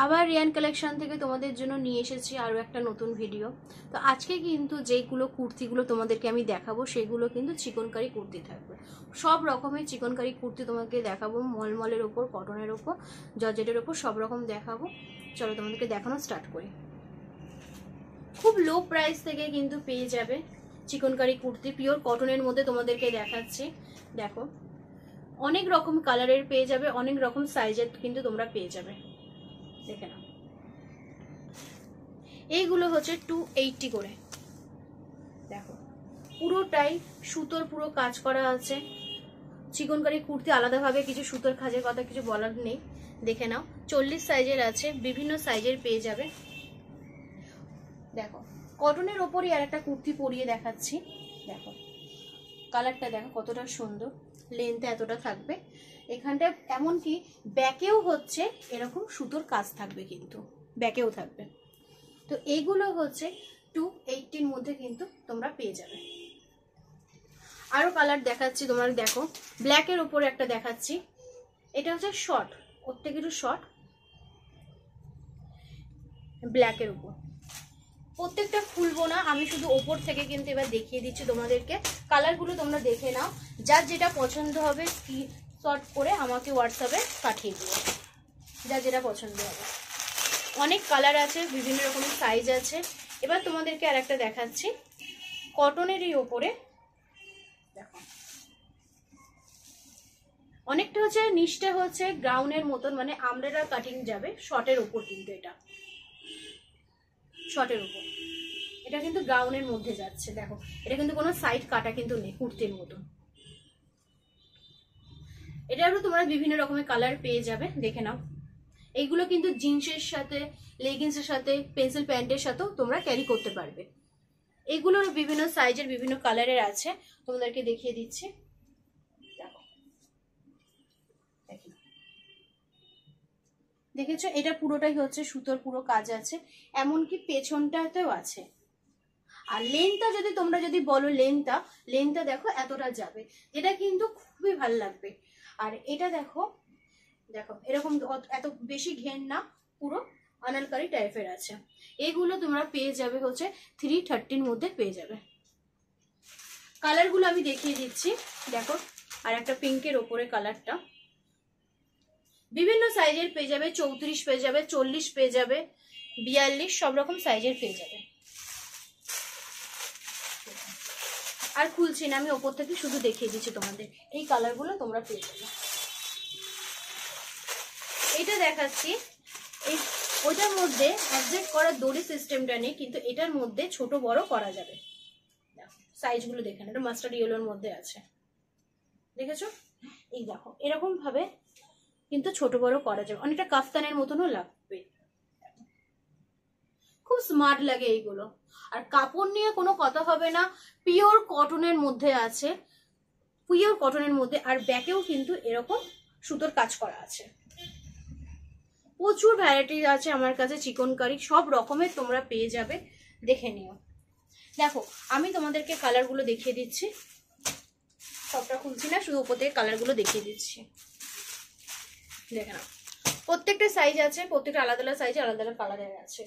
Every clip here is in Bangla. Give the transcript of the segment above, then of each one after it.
आबार रेयान कलेक्शन थेके तोमादेर जोन्नो निये एसेछि आरो एकटा नतुन भिडियो। तो आजके किन्तु जेइगुलो कुर्तिगुलो तोमादेरके आमि देखाबो सेइगुलो किन्तु चिकनकारी कुर्ति थाकबे। सब रकमेर चिकनकारी कुर्ति तोमादेरके देखाबो, मलमलेर ओपर, कटनेर ओपर, जर्जेटेर ओपर सब रकम देखाबो। चलो तोमादेरके देखानो स्टार्ट करी। खूब लो प्राइस थेके किन्तु पेये जाबे चिकनकारी कुर्ति प्योर कटनेर मध्य तोमादेरके देखाच्छि। देखो अनेक रकम कालारेर पेये जाबे, अनेक रकम साइजेर किन्तु तोमरा पेये जाबे। देखे ना एइगुलो होच्छे 280 करे। देखो पुरोटाई सूतोर पुरो काज करा आछे। चिकनकारी कुर्ती आलादा भावे किछु सूतोर काजेर कथा किछु बोलार नेই। देखे नाओ 40 साइजेर आछे, विभिन्न साइजेर पेये जाबे। देखो कटनेर ओपरই আরেকটা কুর্তি পরিয়ে দেখাচ্ছি। দেখো কালারটা দেখো কতটা সুন্দর, লেন্থ এতটা থাকবে, এখানটায় এমনকি ব্যাকেও হচ্ছে এরকম সুতোর কাজ থাকবে কিন্তু ব্যাকেও থাকবে। তো এইগুলো হচ্ছে 280 এর মধ্যে কিন্তু তোমরা পেয়ে যাবে। আরো কালার দেখাচ্ছি তোমাদের। দেখো ব্ল্যাক এর উপরে একটা দেখাচ্ছি, এটা হচ্ছে শর্ট, প্রত্যেকটা শর্ট ব্ল্যাক এর উপর। প্রত্যেকটা খুলবো না আমি, শুধু উপর থেকে কিন্তু এবার দেখিয়ে দিচ্ছি তোমাদেরকে। কালারগুলো তোমরা দেখে নাও, যার যেটা পছন্দ হবে স্ক্রিনশট করে আমাকে হোয়াটসঅ্যাপে পাঠিয়ে দিও, যার যেটা পছন্দ হবে। অনেক কালার আছে, বিভিন্ন রকমের সাইজ আছে। এবার তোমাদেরকে আরেকটা দেখাচ্ছি কটনেরই উপরে। দেখো অনেকটা হচ্ছে নিচটা হচ্ছে গ্রাউনের মতন, মানে আমরেরা কাটিং যাবে শর্টের উপর, কিন্তু এটা শর্টের উপর, এটা কিন্তু গাউনের মধ্যে যাচ্ছে। দেখো এটা কিন্তু কোনো সাইড কাটা কিন্তু নেই কুর্তির মতো। এটারও তোমরা বিভিন্ন রকমের কালার পেয়ে যাবে, দেখে নাও। এইগুলো কিন্তু জিন্সের সাথে, লেগিংসের সাথে, পেন্সিল প্যান্টের সাথেও তোমরা ক্যারি করতে পারবে। এগুলোর বিভিন্ন সাইজের বিভিন্ন কালারের আছে, তোমাদেরকে দেখিয়ে দিচ্ছি। দেখেছো এটা পুরোটাই হচ্ছে সুতোর পুরো কাজ আছে, এমনকি পেছনটাতেও আছে। আর লেন্থটা যদি তোমরা যদি বলো, লেন্থটা দেখো এতটা যাবে, এটা কিন্তু খুবই ভালো লাগবে। আর এটা দেখো, দেখো এরকম এত বেশি ঘের না, পুরো আনালকারি টাইপের আছে। এইগুলো তোমরা পেয়ে যাবে হচ্ছে 330 মধ্যে পেয়ে যাবে। কালারগুলো আমি দেখিয়ে দিচ্ছি। দেখো আর একটা পিঙ্কের ওপরে কালারটা, বিভিন্ন সাইজের পেয়ে যাবে, 34 পেয়ে যাবে, 40 পেয়ে যাবে, 42 সব রকম সাইজের পেয়ে যাবে। আর খুলছি না আমি, ওপর থেকে শুধু দেখিয়ে দিচ্ছি তোমাদের। এই কালারগুলো তোমরা পেয়ে যাবে। এটা দেখাচ্ছি, এই ওটার মধ্যে অ্যাডজাস্ট করা দড়ি সিস্টেমটা নেই, কিন্তু এটার মধ্যে ছোট বড় করা যাবে। সাইজগুলো দেখেন, এটা মাস্টার্ড ইয়েলোর মধ্যে আছে, দেখেছো? এই দেখো এরকম ভাবে কিন্তু ছোট বড় করা যাবে, অনেকটা কাফতানের মতনও লাগবে। খুব স্মার্ট লাগে এইগুলো। আর কাপড় নিয়ে কোনো কথা হবে না, পিওর কটনের মধ্যে আছে, পিওর কটনের মধ্যে। আর ব্যাকেও কিন্তু এরকম সুতোর কাজ করা আছে। প্রচুর ভ্যারাইটি আছে আমার কাছে চিকনকারি, সব রকমের তোমরা পেয়ে যাবে, দেখে নিও। দেখো আমি তোমাদেরকে কালারগুলো দেখিয়ে দিচ্ছি, সবটা খুলছি না, শুধু উপর থেকে কালারগুলো দেখিয়ে দিচ্ছি। দেখে নাও প্রত্যেকটা সাইজ আছে, প্রত্যেকটা আলাদা আলাদা সাইজে আলাদা আলাদা কালারের আছে।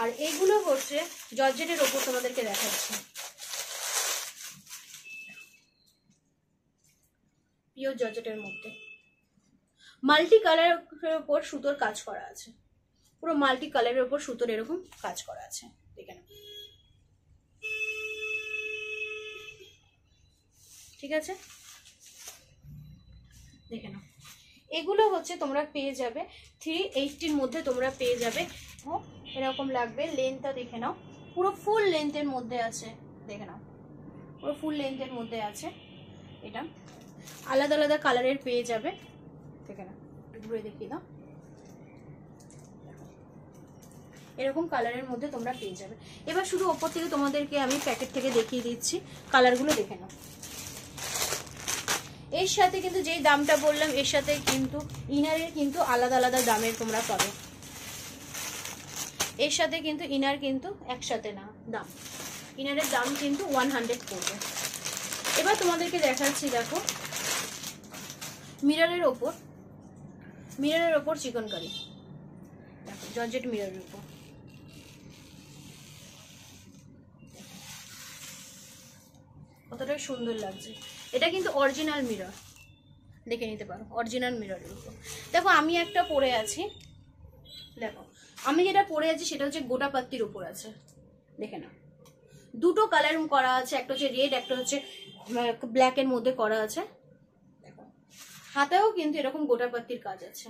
আর এইগুলো হচ্ছে জর্জেটের ওপর, তোমাদেরকে দেখাচ্ছি পিওর জর্জেটের মধ্যে মাল্টি কালারের ওপর সুতোর কাজ করা আছে, পুরো মাল্টি কালারের ওপর সুতোর এরকম কাজ করা আছে। দেখে নাও, ঠিক আছে? দেখে নাও এগুলো হচ্ছে তোমরা পেয়ে যাবে 380 মধ্যে তোমরা পেয়ে যাবে। ও এরকম লাগবে, লেন্থটা দেখে নাও পুরো ফুল লেন্থের মধ্যে আছে। দেখে নাও পুরো ফুল লেন্থের মধ্যে আছে, এটা আলাদা আলাদা কালারের পেয়ে যাবে। দেখে নাও ঘুরে দেখিয়ে দাও, এরকম কালারের মধ্যে তোমরা পেয়ে যাবে। এবার শুধু ওপর থেকে তোমাদেরকে আমি প্যাকেট থেকে দেখিয়ে দিচ্ছি কালারগুলো, দেখে নাও। এর সাথে কিন্তু যেই দামটা বললাম, এর সাথে কিন্তু ইনারের কিন্তু আলাদা আলাদা দামের তোমরা পাবে। এর সাথে কিন্তু ইনার কিন্তু একসাথে না, দাম ইনারের দাম কিন্তু 100 পড়বে। এবার তোমাদেরকে দেখাচ্ছি, দেখো মিররের ওপর, মিররের ওপর চিকনকারি। দেখো जॉर्जेट मिरर के ऊपर। কতটা সুন্দর লাগছে। এটা কিন্তু অরিজিনাল মিরর, দেখে নিতে পারো অরিজিনাল মিররের উপর। দেখো আমি একটা পরে আছি, দেখো আমি যেটা পরে আছি সেটা হচ্ছে গোটা পাত্তির উপর আছে, দেখে নাও। দুটো কালার করা আছে, একটা হচ্ছে রেড একটা হচ্ছে ব্ল্যাক এর মধ্যে করা আছে। দেখো হাতেও কিন্তু এরকম গোটা পাত্তির কাজ আছে।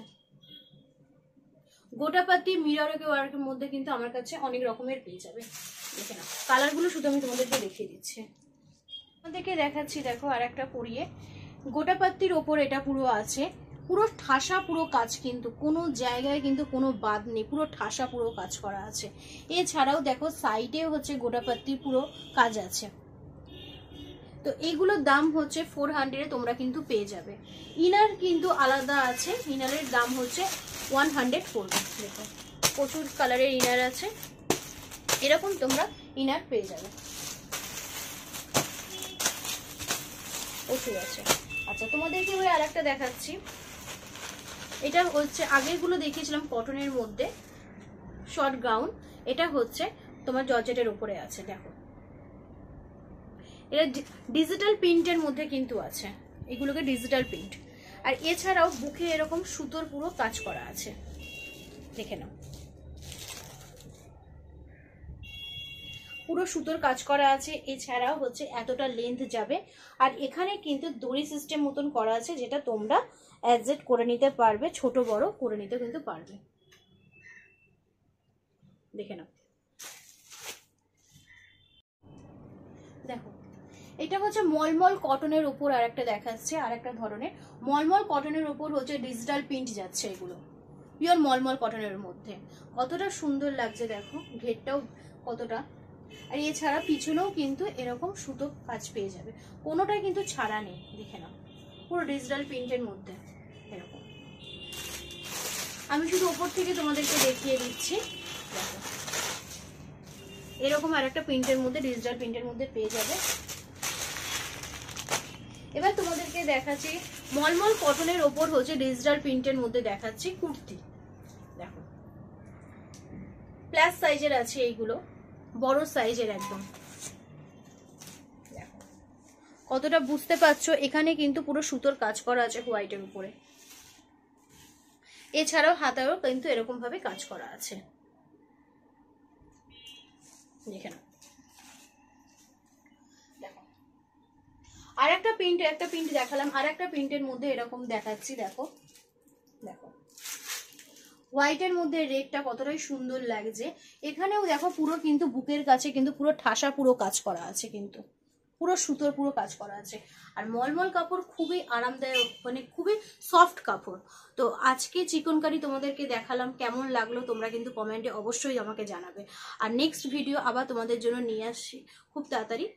গোটা পাত্তি মিররের ওয়ার্কের মধ্যে কিন্তু আমার কাছে অনেক রকমের পেয়ে যাবে, দেখে নাও। কালারগুলো শুধু আমি তোমাদেরকে দেখিয়ে দিচ্ছি, আমাদেরকে দেখাচ্ছি। দেখো আর একটা পরিয়ে গোটা পাত্তির ওপর এটা পুরো আছে, পুরো ঠাসা পুরো কাজ, কিন্তু কোনো জায়গায় কিন্তু কোনো বাদ নেই, পুরো ঠাসা পুরো কাজ করা আছে। এছাড়াও দেখো সাইডে হচ্ছে গোটা পাত্তির পুরো কাজ আছে। তো এইগুলোর দাম হচ্ছে 400 তোমরা কিন্তু পেয়ে যাবে। ইনার কিন্তু আলাদা আছে, ইনারের দাম হচ্ছে 104। দেখো প্রচুর কালারের ইনার আছে, এরকম তোমরা ইনার পেয়ে যাবে। আচ্ছা তোমাদেরকে ওই আরেকটা দেখাচ্ছি, এটা হচ্ছে আগেরগুলো দেখিয়েছিলাম কটনের মধ্যে শর্ট গাউন, এটা হচ্ছে তোমার জর্জেটের উপরে আছে। দেখো এটা ডিজিটাল প্রিন্টের মধ্যে কিন্তু আছে, এগুলোকে ডিজিটাল প্রিন্ট। আর এছাড়াও বুকে এরকম সুতোর পুরো কাজ করা আছে, দেখে নাও। পুরো সুতোর কাজ করা আছে, এছাড়াও হচ্ছে এতটা লেন্থ যাবে। আর এখানে কিন্তু দড়ি সিস্টেম মতন করা আছে, যেটা তোমরা অ্যাডজাস্ট করে নিতে পারবে, ছোট বড় করে নিতে কিন্তু পারবে, দেখে নাও। দেখো এটা হচ্ছে মলমল কটনের উপর আর একটা দেখাচ্ছে, আর একটা ধরনের মলমল কটনের উপর হচ্ছে ডিজিটাল প্রিন্ট যাচ্ছে, এগুলো পিওর মলমল কটনের মধ্যে। কতটা সুন্দর লাগছে দেখো, ঘেরটাও কতটা। আর এছাড়া পিছনেও কিন্তু এরকম সুতো কাজ পেয়ে যাবে, কোনোটা কিন্তু ছাড়া নেই, দেখে নাও। পুরো ডিজিটাল প্রিন্টের মধ্যে এরকম, আমি শুধু উপর থেকে তোমাদেরকে দেখিয়ে দিচ্ছি। এরকম আর একটা প্রিন্টের মধ্যে, ডিজিটাল প্রিন্টের মধ্যে পেয়ে যাবে। এবার তোমাদেরকে দেখাচ্ছি মলমল কটনের ওপর হচ্ছে ডিজিটাল প্রিন্টের মধ্যে দেখাচ্ছি কুর্তি। দেখো প্লাস সাইজের আছে এইগুলো, বড় সাইজের একদম। কতটা বুঝতে পারছো, এখানে কিন্তু পুরো সুতোর কাজ করা আছে হোয়াইটের উপরে। এছাড়াও হাতায়ও কিন্তু এরকম ভাবে কাজ করা আছে, দেখে নাও। আর একটা প্রিন্ট দেখালাম, আর একটা প্রিন্টের মধ্যে এরকম দেখাচ্ছি। দেখো দেখো হোয়াইটের মধ্যে রেডটা কতটাই সুন্দর লাগছে। এখানেও দেখো পুরো কিন্তু বুকের কাছে কিন্তু পুরো ঠাসা পুরো কাজ করা আছে, কিন্তু পুরো সুতোর পুরো কাজ করা আছে। আর মলমল কাপড় খুবই আরামদায়ক, মানে খুবই সফট কাপড়। তো আজকে চিকনকারি তোমাদেরকে দেখালাম, কেমন লাগলো তোমরা কিন্তু কমেন্টে অবশ্যই আমাকে জানাবে। আর নেক্সট ভিডিও আবার তোমাদের জন্য নিয়ে আসছি খুব তাড়াতাড়ি।